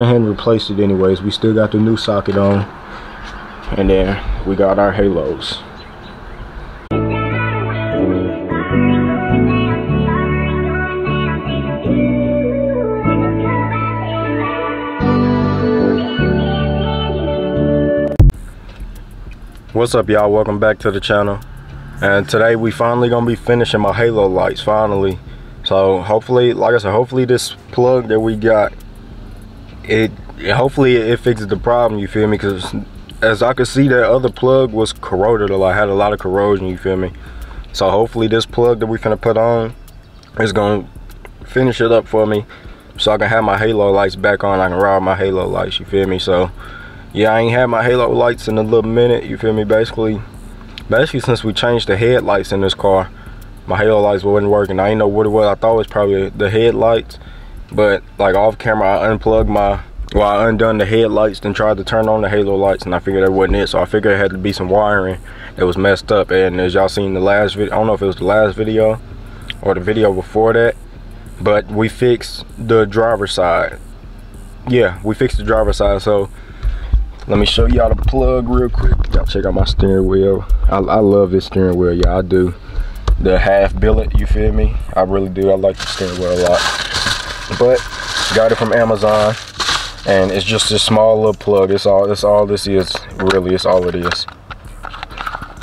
and replaced it anyways. We still got the new socket on, and then we got our Halos. What's up, y'all? Welcome back to the channel. And today we finally gonna be finishing my Halo lights, finally. So hopefully, like I said, hopefully this plug that we got, it fixes the problem, you feel me? Because as I could see, that other plug was corroded a lot, had a lot of corrosion, you feel me? So hopefully this plug that we finna put on is gonna finish it up for me, so I can have my Halo lights back on. I can ride my Halo lights, you feel me? So yeah, I ain't had my Halo lights in a little minute, you feel me? Basically since we changed the headlights in this car, my Halo lights wasn't working. I ain't know what it was. I thought it was probably the headlights, but like off camera I unplugged my, well, I undone the headlights and tried to turn on the Halo lights, and I figured that wasn't it. So I figured it had to be some wiring that was messed up. And as y'all seen the last video, I don't know if it was the last video or the video before that, but we fixed the driver's side. Yeah, we fixed the driver's side. So let me show y'all the plug real quick. Y'all check out my steering wheel. I love this steering wheel, yeah, I do. The half billet, you feel me? I really do. I like the steering wheel a lot. But got it from Amazon, and it's just this small little plug. It's all this is, really. It's all it is.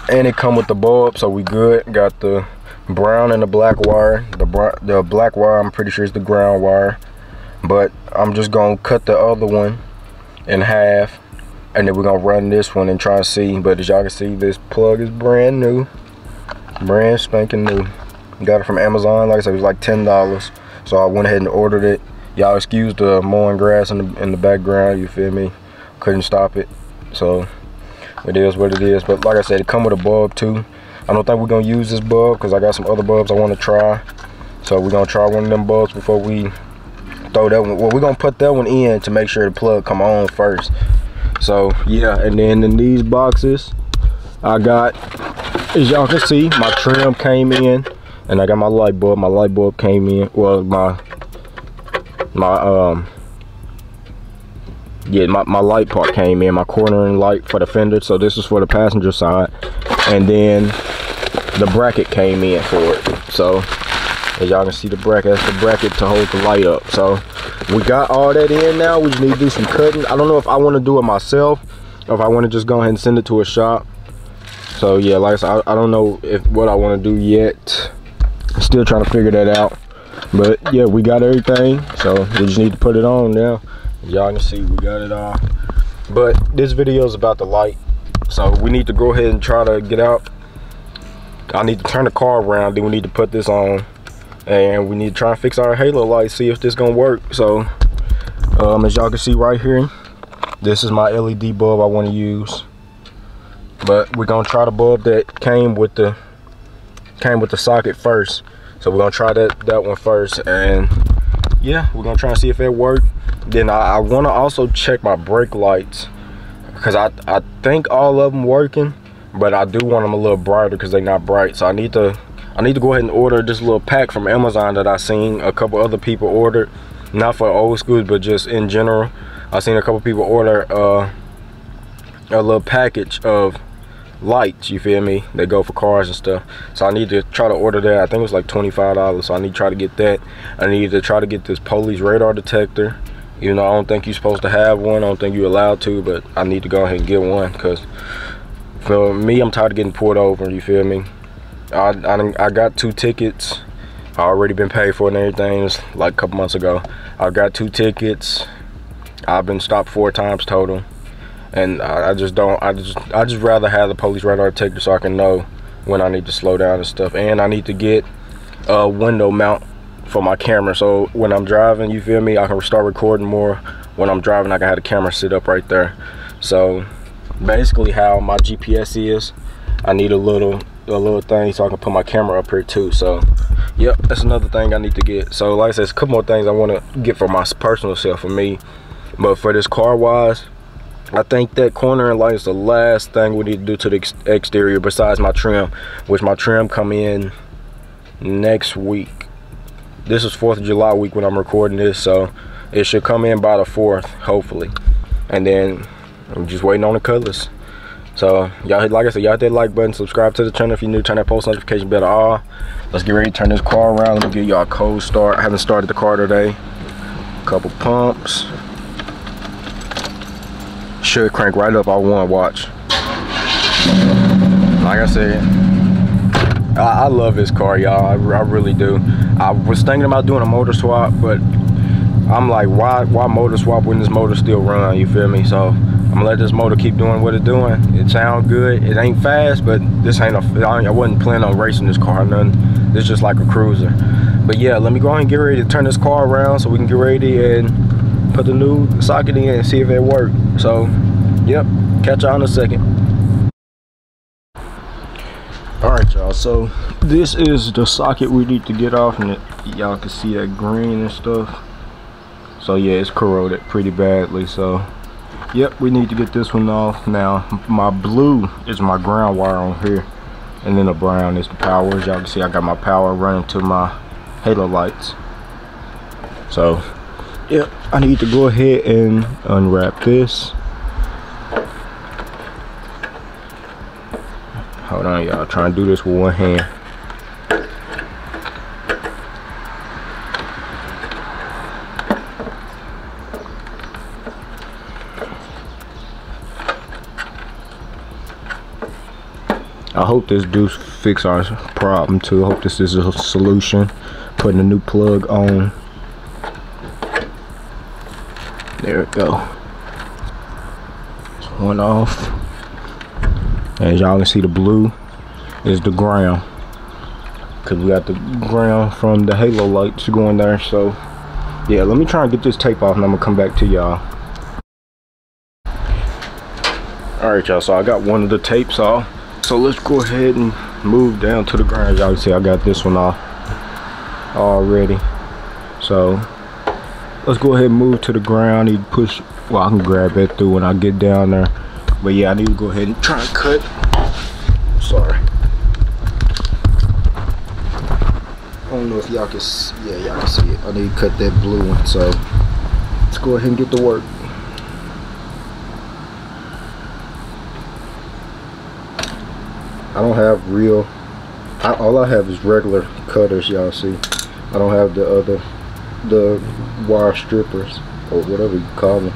And it come with the bulb, so we good. Got the brown and the black wire. The black wire, I'm pretty sure, is the ground wire. But I'm just gonna cut the other one in half, and then we're gonna run this one and try to see. But as y'all can see, this plug is brand new, brand spanking new. Got it from Amazon. Like I said, it was like $10, so I went ahead and ordered it. Y'all excuse the mowing grass in the background, you feel me? Couldn't stop it, so it is what it is. But like I said, it come with a bulb too. I don't think we're gonna use this bulb because I got some other bulbs I want to try. So we're gonna try one of them bulbs before we throw that one. Well, we're gonna put that one in to make sure the plug come on first. So yeah, and then in these boxes I got, as y'all can see, my trim came in, and I got my light bulb. My light bulb came in, well, my light part came in, my cornering light for the fender. So this is for the passenger side, and then the bracket came in for it. So as y'all can see, the bracket, that's the bracket to hold the light up. So we got all that in now. We just need to do some cutting. I don't know if I want to do it myself or if I want to just go ahead and send it to a shop. So yeah, like I said, I don't know what I want to do yet. I'm still trying to figure that out. But yeah, we got everything, so we just need to put it on now. Y'all can see we got it all. But this video is about the light, so we need to go ahead and try to get out. I need to turn the car around, then we need to put this on, and we need to try and fix our Halo lights, see if this gonna work. So as y'all can see right here, this is my LED bulb I want to use, but we're gonna try the bulb that came with the socket first. So we're gonna try that one first, and yeah, we're gonna try and see if it worked. Then I want to also check my brake lights, because I think all of them working, but I do want them a little brighter because they're not bright. So I need to go ahead and order this little pack from Amazon that I seen a couple other people ordered. Not for old schools, but just in general. I seen a couple people order a little package of lights, you feel me? They go for cars and stuff. So I need to try to order that. I think it was like $25, so I need to try to get that. I need to try to get this police radar detector. You know, I don't think you're supposed to have one. I don't think you're allowed to, but I need to go ahead and get one, because for me, I'm tired of getting pulled over, you feel me? I got 2 tickets. I already been paid for and everything. It's like a couple months ago. I got 2 tickets. I've been stopped 4 times total, and I just don't. I just rather have the police radar detector so I can know when I need to slow down and stuff. And I need to get a window mount for my camera, so when I'm driving, you feel me, I can start recording more. When I'm driving, I can have the camera sit up right there. So basically, how my GPS is, I need a little thing so I can put my camera up here too. So yep, that's another thing I need to get. So like I said, it's a couple more things I want to get for my personal self, for me. But for this car wise, I think that cornering light is the last thing we need to do to the exterior, besides my trim, which my trim come in next week. This is 4th of July week when I'm recording this, so It should come in by the 4th, hopefully. And then I'm just waiting on the colors. So y'all hit, like I said, y'all hit that like button, subscribe to the channel if you're new, turn that post notification bell on. Let's get ready to turn this car around. Let me give y'all a cold start. I haven't started the car today. Couple pumps. Should crank right up. I want to watch. Like I said, I love this car, y'all. I really do. I was thinking about doing a motor swap, but I'm like, why motor swap when this motor still run? You feel me? So I'm gonna let this motor keep doing what it's doing. It sounds good. It ain't fast, but this ain't a. I wasn't planning on racing this car or nothing. It's just like a cruiser. But yeah, let me go ahead and get ready to turn this car around so we can get ready and put the new socket in and see if it works. So, yep, catch y'all in a second. Alright y'all, so this is the socket we need to get off, and y'all can see that green and stuff. So yeah, it's corroded pretty badly, so yep, we need to get this one off. Now my blue is my ground wire on here, and then the brown is the power. As y'all can see, I got my power running to my Halo lights. So yep, I need to go ahead and unwrap this. Hold on y'all, trying to do this with one hand. I hope this do fix our problem too. I hope this is a solution. Putting a new plug on. There we go. It's one off. As y'all can see, the blue is the ground, because we got the ground from the Halo lights going there. So yeah, let me try and get this tape off and I'm gonna come back to y'all. Alright y'all, so I got one of the tapes off, so let's go ahead and move down to the ground. Y'all can see I got this one off already, so let's go ahead and move to the ground. I need to push, well, I can grab that through when I get down there. But yeah, I need to go ahead and try and cut. Sorry. I don't know if y'all can see. Yeah, y'all can see it. I need to cut that blue one. So let's go ahead and get to work. I don't have real. All I have is regular cutters. Y'all see. I don't have the other, the wire strippers or whatever you call them.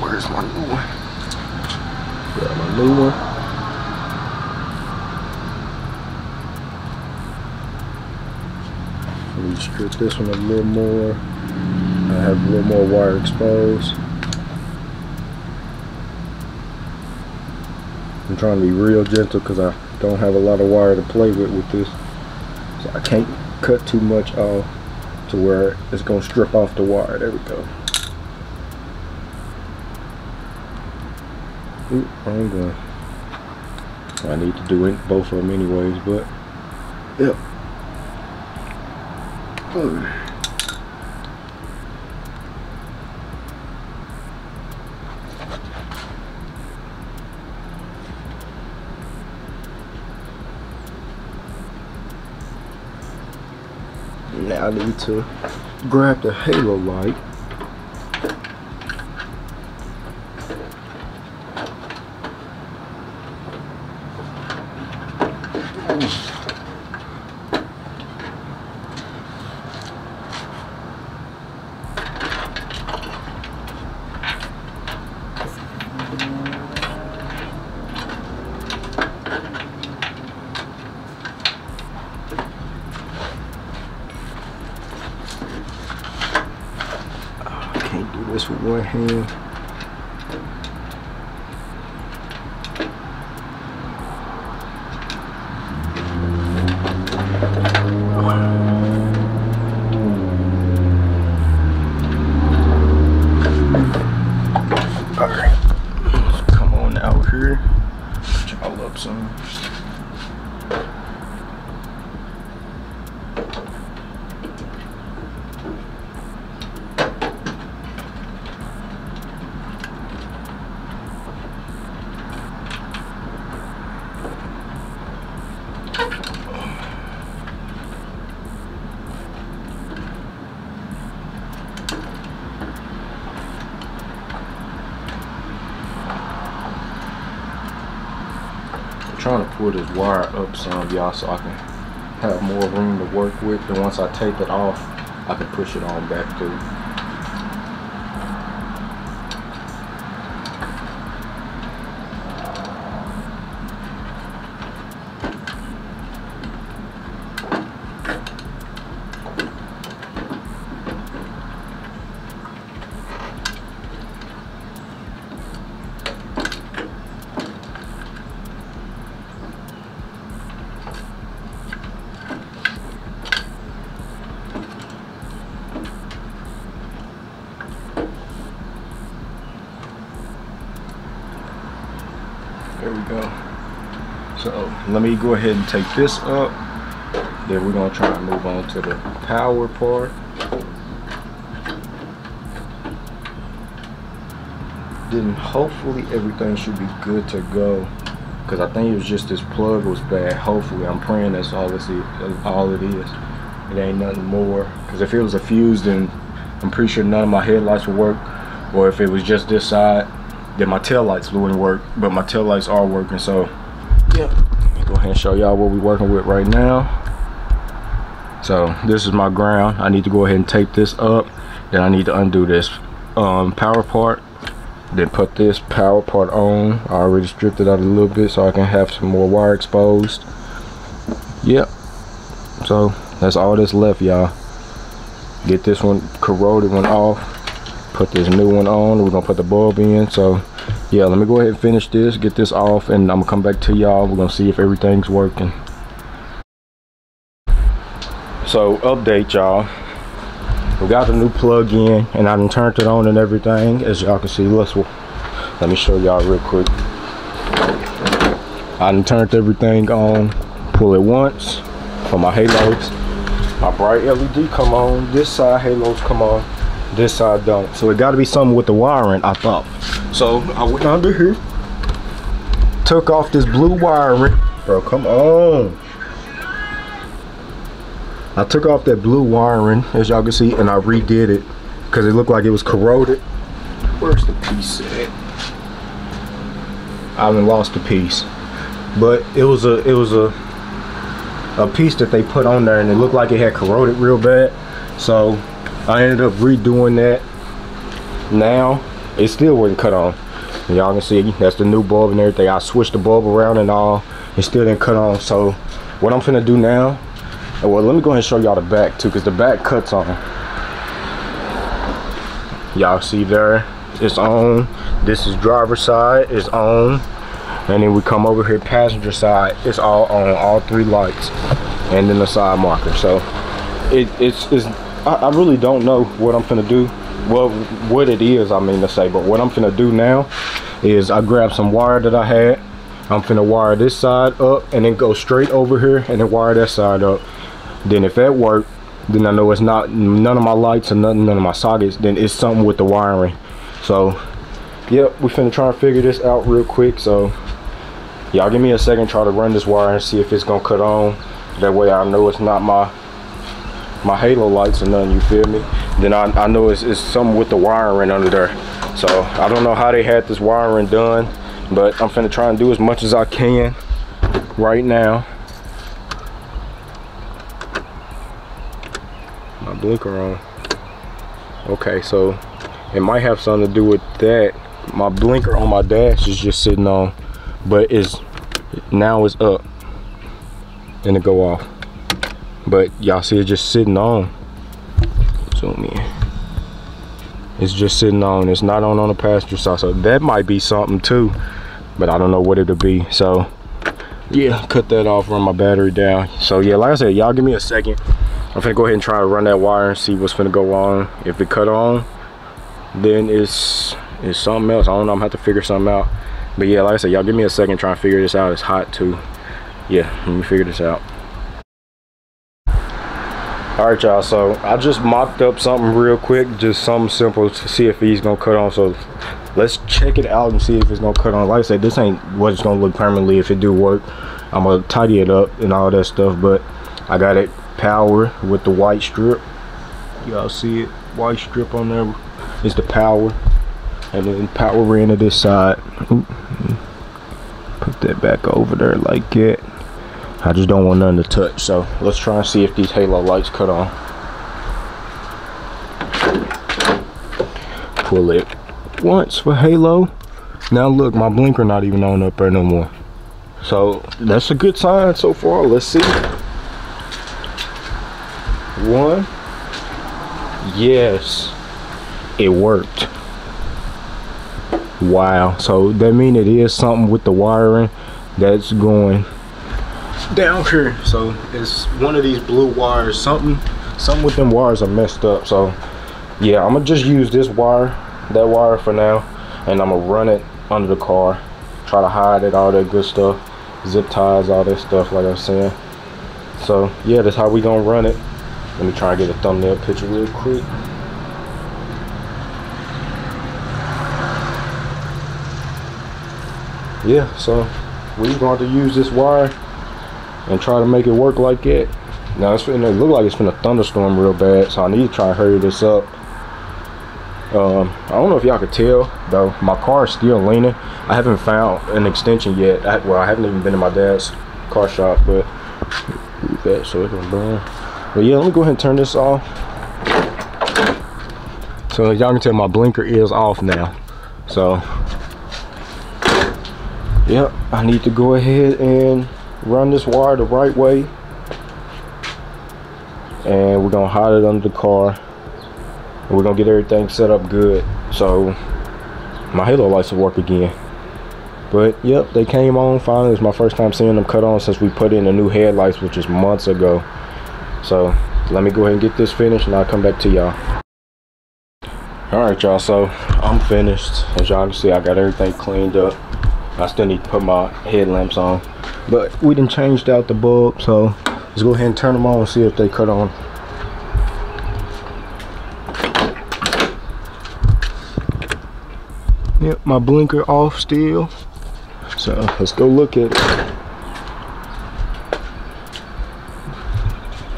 Where's my new one? Grab my new one. Let me strip this one a little more. I have a little more wire exposed. I'm trying to be real gentle because I don't have a lot of wire to play with this. So I can't cut too much off to where it's going to strip off the wire. There we go. Oop, wrong gun. I need to do it, both of them anyways, but yep. Now I need to grab the Halo light. This with one hand. Alright, let's come on out here, chop up some. trying to pull this wire up some, y'all, so I can have more room to work with. And once I tape it off, I can push it on back through. There we go. So let me go ahead and take this up. Then we're going to try and move on to the power part. Then hopefully everything should be good to go, because I think it was just this plug was bad. Hopefully, I'm praying that's all it is. It ain't nothing more, because if it was a fuse, then I'm pretty sure none of my headlights would work. Or if it was just this side, then my tail lights wouldn't work, but my tail lights are working. So yeah, go ahead and show y'all what we're working with right now. So this is my ground. I need to go ahead and tape this up. Then I need to undo this power part. Then put this power part on. I already stripped it out a little bit so I can have some more wire exposed. Yep. So that's all that's left, y'all. Get this one corroded one off. Put this new one on. We're gonna put the bulb in. So yeah, let me go ahead and finish this, get this off, and I'm gonna come back to y'all. We're gonna see if everything's working. So update, y'all, we got the new plug in and I done turned it on and everything, as y'all can see. Let me show y'all real quick. I done turned everything on. Pull it once for my halos. My bright LED come on, this side halos come on, this side don't. So it got to be something with the wiring, I thought. So I went under here, took off this blue wiring. Bro, come on. I took off that blue wiring, as y'all can see, and I redid it because it looked like it was corroded. Where's the piece at? I haven't lost the piece, but it was a piece that they put on there, and it looked like it had corroded real bad. So I ended up redoing that. Now it still wouldn't cut on. Y'all can see that's the new bulb and everything. I switched the bulb around and all, it still didn't cut on. So what I'm finna do now, well, let me go ahead and show y'all the back too, because the back cuts on. Y'all see there, it's on. This is driver side, it's on. And then we come over here, passenger side, it's all on, all three lights, and then the side marker. So I really don't know what I'm finna do. Well, what it is, I mean to say, but what I'm finna do now is I grab some wire that I had. I'm finna wire this side up and then go straight over here and then wire that side up. Then if that worked, then I know it's not none of my lights or none of my sockets, then it's something with the wiring. So, yep, we finna try and figure this out real quick. So, y'all give me a second, try to run this wire and see if it's gonna cut on. That way I know it's not my halo lights or none, you feel me? Then I know it's something with the wiring under there. So I don't know how they had this wiring done, but I'm finna try and do as much as I can right now. My blinker on. Okay, so it might have something to do with that. My blinker on my dash is just sitting on, but now it's up and it go off. But y'all see it just sitting on. Zoom in. It's just sitting on. It's not on the passenger side. So that might be something too, but I don't know what it'll be. So yeah, cut that off, run my battery down. So yeah, like I said, y'all give me a second. I'm finna go ahead and try to run that wire and see what's finna go on. If it cut on, then it's something else. I don't know, I'm gonna have to figure something out. But yeah, like I said, y'all give me a second, try and figure this out. It's hot too. Yeah, let me figure this out. Alright, y'all, so I just mocked up something real quick, just something simple to see if he's gonna cut on. So let's check it out and see if it's gonna cut on. Like I said, this ain't what it's gonna look permanently. If it do work, I'm gonna tidy it up and all that stuff, but I got it power with the white strip. Y'all see it, white strip on there is the power, and then power into this side. Put that back over there like that. I just don't want nothing to touch. So let's try and see if these halo lights cut on. Pull it once for halo. Now look, my blinker not even on up there no more. So that's a good sign so far. Let's see. One. Yes, it worked. Wow. So that means it is something with the wiring that's going down here. So it's one of these blue wires. Something with them wires are messed up. So yeah, I'm gonna just use this wire, that wire for now, and I'm gonna run it under the car, try to hide it, all that good stuff, zip ties, all that stuff, like I was saying. So yeah, that's how we gonna run it. Let me try and get a thumbnail picture real quick. Yeah, so we're going to use this wire and try to make it work like that. Now it's finna look like it's finna thunderstorm real bad, so I need to try and hurry this up. I don't know if y'all could tell though, my car is still leaning. I haven't found an extension yet. I haven't even been in my dad's car shop, but that so it can burn. But yeah, let me go ahead and turn this off. So as y'all can tell, my blinker is off now. So yep, I need to go ahead and run this wire the right way, and we're gonna hide it under the car, and we're gonna get everything set up good so my halo lights will work again. But yep, they came on finally. It's my first time seeing them cut on since we put in the new headlights, which is months ago. So let me go ahead and get this finished, and I'll come back to y'all. Alright y'all, so I'm finished. As y'all can see, I got everything cleaned up. I still need to put my headlamps on, but we done changed out the bulb, so let's go ahead and turn them on and see if they cut on. Yep, my blinker off still, so let's go look at it.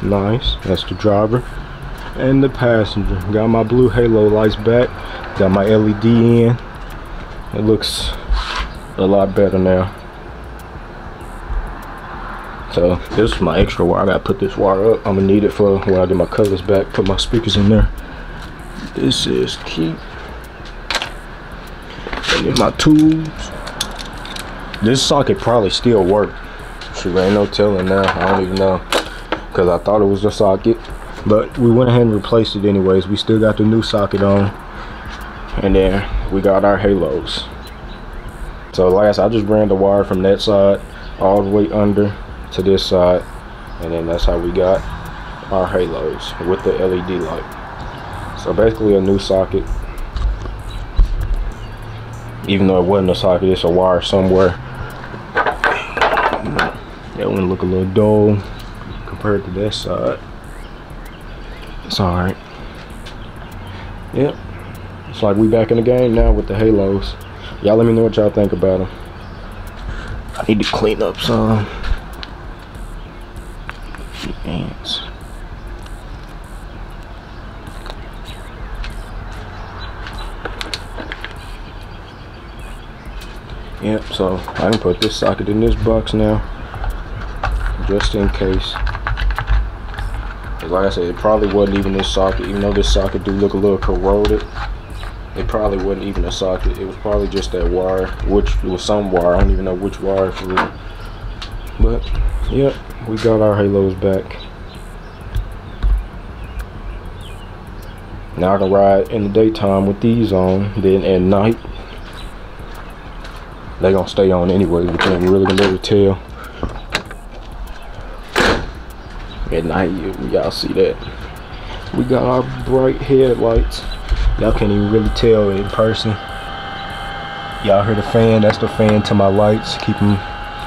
Nice, that's the driver and the passenger. Got my blue halo lights back, got my LED in. It looks a lot better now. So this is my extra wire. I gotta put this wire up. I'm gonna need it for when I get my covers back, put my speakers in there. This is key. And then my tools. This socket probably still worked. Shoot, ain't no telling now. I don't even know, because I thought it was a socket, but we went ahead and replaced it anyways. We still got the new socket on, and then we got our halos. So last, I just ran the wire from that side all the way under to this side, and then that's how we got our halos with the LED light. So basically a new socket, even though it wasn't a socket, it's a wire somewhere. That one look a little dull compared to this side. It's alright. Yep, it's like we back in the game now with the halos. Y'all let me know what y'all think about them. I need to clean up some ants. Yep, so I can put this socket in this box now, just in case. Like I said, it probably wasn't even this socket, even though this socket do look a little corroded. It probably wasn't even a socket. It was probably just that wire, which was some wire. I don't even know which wire for real. But yep, we got our halos back. Now I can ride in the daytime with these on, then at night they gonna stay on anyway. We can't really gonna be able to tell. At night, y'all see that we got our bright headlights. Y'all can't even really tell in person. Y'all hear the fan? That's the fan to my lights, keep them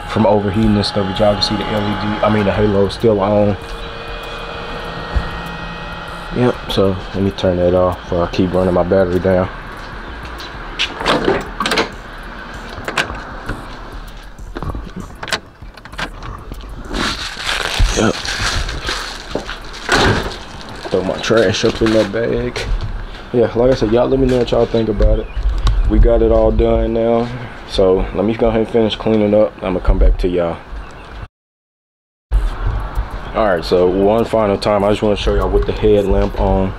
from overheating and stuff. But y'all can see the LED, I mean the halo, is still on. Yep, so let me turn that off before I keep running my battery down. Throw my trash up in my bag. Yeah, like I said, y'all let me know what y'all think about it. we got it all done now, so let me go ahead and finish cleaning up. I'm gonna come back to y'all. Alright, so one final time, I just want to show y'all with the headlamp on.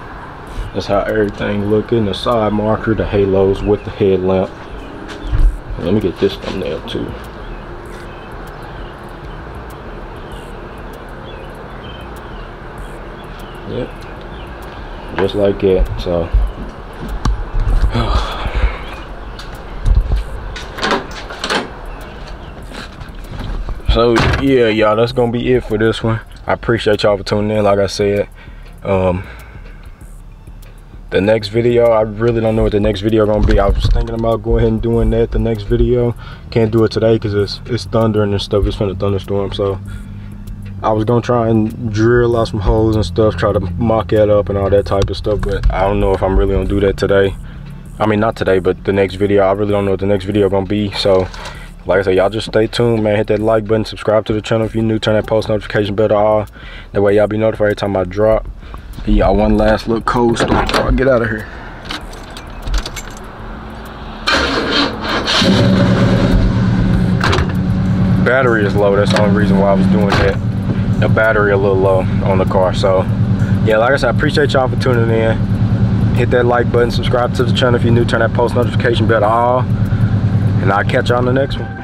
That's how everything looking. The side marker, the halos with the headlamp. Let me get this thumbnail too. Yep. Just like that. So so yeah, y'all, that's gonna be it for this one. I appreciate y'all for tuning in. Like I said, the next video, I really don't know what the next video gonna be. I was thinking about going ahead and doing that the next video. Can't do it today because it's thundering and stuff. It's been a thunderstorm, so I was gonna try and drill out some holes and stuff, try to mock that up and all that type of stuff, but I don't know if I'm really gonna do that today. I mean, not today, but the next video. I really don't know what the next video gonna be, so like I said, y'all just stay tuned, man. Hit that like button, subscribe to the channel if you're new, turn that post notification bell to all. That way y'all be notified every time I drop. Y'all, one last little cold story before I get out of here. Battery is low, that's the only reason why I was doing that. The battery a little low on the car. So yeah, like I said, I appreciate y'all for tuning in. Hit that like button, subscribe to the channel if you're new, turn that post notification bell to all. And I'll catch y'all on the next one.